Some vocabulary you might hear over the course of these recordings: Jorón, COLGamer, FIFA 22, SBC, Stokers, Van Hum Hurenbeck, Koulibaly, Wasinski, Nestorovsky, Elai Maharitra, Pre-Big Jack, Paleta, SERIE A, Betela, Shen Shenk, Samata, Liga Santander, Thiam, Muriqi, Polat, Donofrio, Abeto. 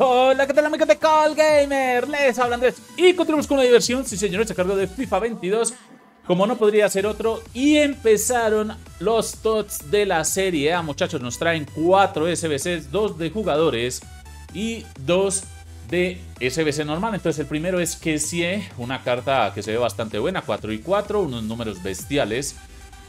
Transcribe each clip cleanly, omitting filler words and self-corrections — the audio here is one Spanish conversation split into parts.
Hola, ¿qué tal amigos de COLGamer? Les habla Andrés y continuamos con una diversión, sí señores, a cargo de FIFA 22, como no podría ser otro. Y empezaron los TOTS de la Serie A, muchachos. Nos traen 4 SBCs, 2 de jugadores y 2 de SBC normal. Entonces el primero es Kessie, una carta que se ve bastante buena, 4 y 4, unos números bestiales,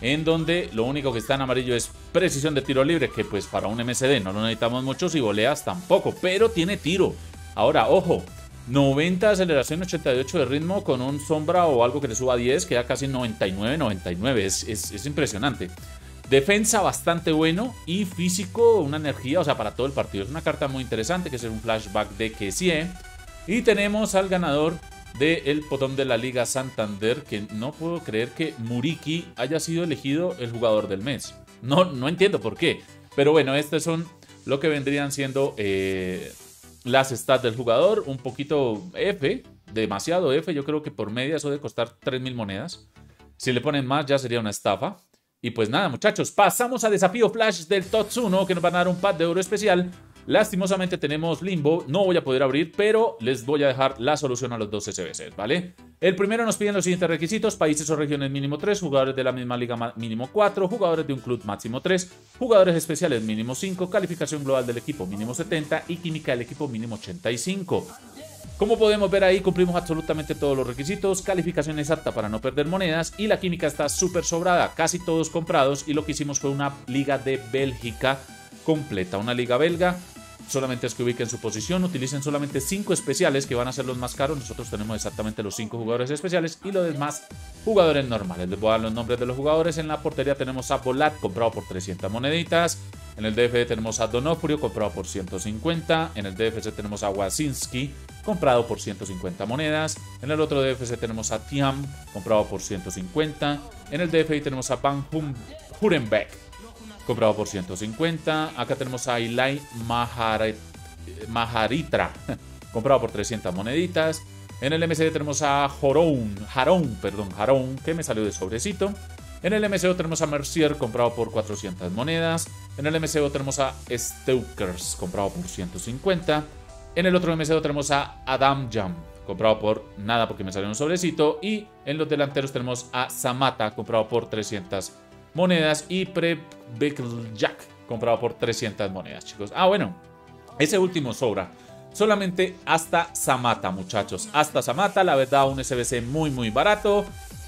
en donde lo único que está en amarillo es precisión de tiro libre, que pues para un MCD no lo necesitamos mucho, si voleas tampoco, pero tiene tiro. Ahora, ojo, 90 de aceleración, 88 de ritmo, con un sombra o algo que te suba a 10, queda casi 99, es impresionante. Defensa bastante bueno y físico, una energía, o sea, para todo el partido. Es una carta muy interesante, que es un flashback de Kessie. Y tenemos al ganador del potón de la Liga Santander, que no puedo creer que Muriqi haya sido elegido el jugador del mes. No entiendo por qué. Pero bueno, estos son lo que vendrían siendo las stats del jugador. Un poquito F, demasiado F. Yo creo que por media eso debe costar 3.000 monedas. Si le ponen más ya sería una estafa. Y pues nada, muchachos, pasamos a Desafío Flash del TOTS 1, que nos van a dar un pack de oro especial. Lastimosamente tenemos Limbo, no voy a poder abrir, pero les voy a dejar la solución a los 2 SBCs, ¿vale? El primero nos piden los siguientes requisitos: países o regiones mínimo 3, jugadores de la misma liga mínimo 4, jugadores de un club máximo 3, jugadores especiales mínimo 5, calificación global del equipo mínimo 70 y química del equipo mínimo 85. Como podemos ver ahí, cumplimos absolutamente todos los requisitos, calificación exacta para no perder monedas y la química está súper sobrada, casi todos comprados, y lo que hicimos fue una liga de Bélgica completa, una liga belga. Solamente es que ubiquen su posición, utilicen solamente 5 especiales que van a ser los más caros. Nosotros tenemos exactamente los 5 jugadores especiales y los demás jugadores normales. Les voy a dar los nombres de los jugadores. En la portería tenemos a Polat, comprado por 300 moneditas. En el DFD tenemos a Donofrio, comprado por 150. En el DFC tenemos a Wasinski, comprado por 150 monedas. En el otro DFC tenemos a Thiam, comprado por 150. En el DFI tenemos a Van Hum Hurenbeck, comprado por 150. Acá tenemos a Elai Maharitra, comprado por 300 moneditas. En el MCD tenemos a Jorón, que me salió de sobrecito. En el MCO tenemos a Mercier, comprado por 400 monedas. En el MCO tenemos a Stokers, comprado por 150. En el otro MCO tenemos a Adam Jam, comprado por nada porque me salió un sobrecito. Y en los delanteros tenemos a Samata, comprado por 300 monedas, y Pre-Big Jack, comprado por 300 monedas, chicos. Ah, bueno, ese último sobra. Solamente hasta Samata, muchachos. Hasta Samata, la verdad, un SBC muy barato.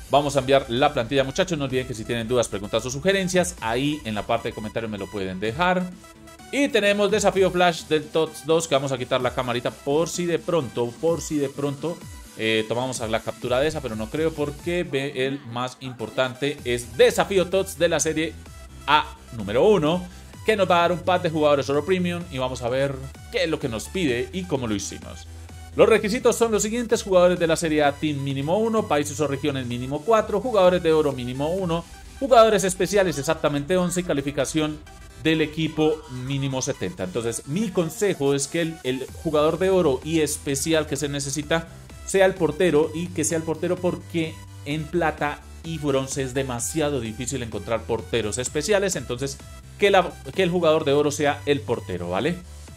Vamos a enviar la plantilla, muchachos. No olviden que si tienen dudas, preguntas o sugerencias, ahí en la parte de comentarios me lo pueden dejar. Y tenemos Desafío Flash del TOTS 2, que vamos a quitar la camarita por si de pronto tomamos a la captura de esa, pero no creo, porque el más importante es Desafío TOTS de la Serie A número 1, que nos va a dar un pack de jugadores oro premium, y vamos a ver qué es lo que nos pide y cómo lo hicimos. Los requisitos son los siguientes: jugadores de la Serie A Team mínimo 1, países o regiones mínimo 4, jugadores de oro mínimo 1, jugadores especiales exactamente 11 y calificación del equipo mínimo 70. Entonces mi consejo es que el jugador de oro y especial que se necesita sea el portero, y que sea el portero porque en plata y bronce es demasiado difícil encontrar porteros especiales. Entonces que el jugador de oro sea el portero, ¿vale?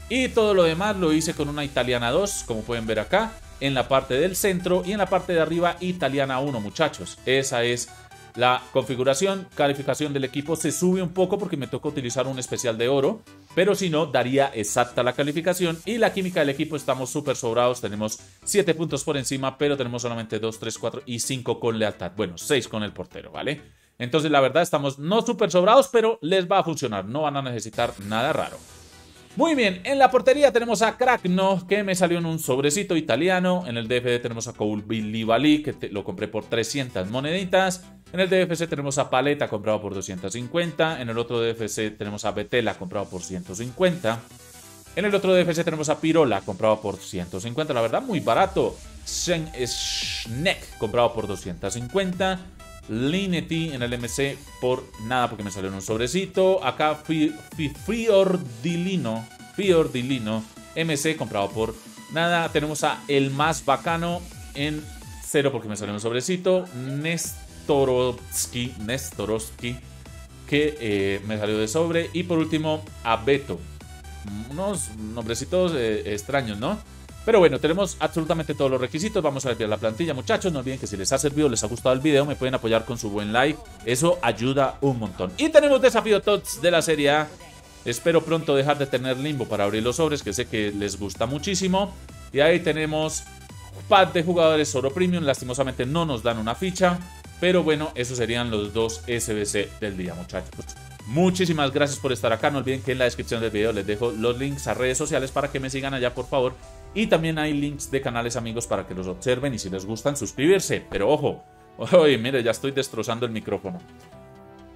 Y todo lo demás lo hice con una italiana 2, como pueden ver acá, en la parte del centro, y en la parte de arriba italiana 1, muchachos. Esa es la configuración. Calificación del equipo se sube un poco porque me toca utilizar un especial de oro, pero si no, daría exacta la calificación. Y la química del equipo, estamos súper sobrados, tenemos 7 puntos por encima, pero tenemos solamente 2, 3, 4 y 5 con lealtad. Bueno, 6 con el portero, ¿vale? Entonces la verdad estamos no súper sobrados, pero les va a funcionar, no van a necesitar nada raro. Muy bien, en la portería tenemos a Crackno, que me salió en un sobrecito italiano. En el DFD tenemos a Koulibaly, que lo compré por 300 moneditas. En el DFC tenemos a Paleta, comprado por 250. En el otro DFC tenemos a Betela, comprado por 150. En el otro DFC tenemos a Pirola, comprado por 150. La verdad, muy barato. Shen Shenk, comprado por 250. Linety en el MC por nada porque me salió en un sobrecito. Acá Fiordilino MC, comprado por nada. Tenemos a El Más Bacano en 0 porque me salió en un sobrecito. Nestorovsky, que me salió de sobre. Y por último, Abeto, unos nombrecitos extraños, ¿no? Pero bueno, tenemos absolutamente todos los requisitos. Vamos a enviar la plantilla, muchachos. No olviden que si les ha servido, les ha gustado el video, me pueden apoyar con su buen like. Eso ayuda un montón. Y tenemos desafío TOTS de la Serie A. Espero pronto dejar de tener limbo para abrir los sobres, que sé que les gusta muchísimo. Y ahí tenemos pack de jugadores oro premium. Lastimosamente no nos dan una ficha. Pero bueno, esos serían los dos SBC del día, muchachos. Muchísimas gracias por estar acá. No olviden que en la descripción del video les dejo los links a redes sociales para que me sigan allá, por favor. Y también hay links de canales amigos para que los observen y si les gustan suscribirse. Pero ojo, oye, mire, ya estoy destrozando el micrófono.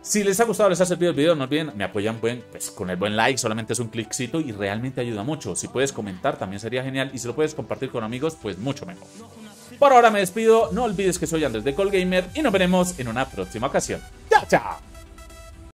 Si les ha gustado, les ha servido el video, no olviden, me apoyan pues, con el buen like, solamente es un cliccito y realmente ayuda mucho. Si puedes comentar también sería genial y si lo puedes compartir con amigos, pues mucho mejor. Por ahora me despido, no olvides que soy Andrés de COLGamer y nos veremos en una próxima ocasión. ¡Chao, chao!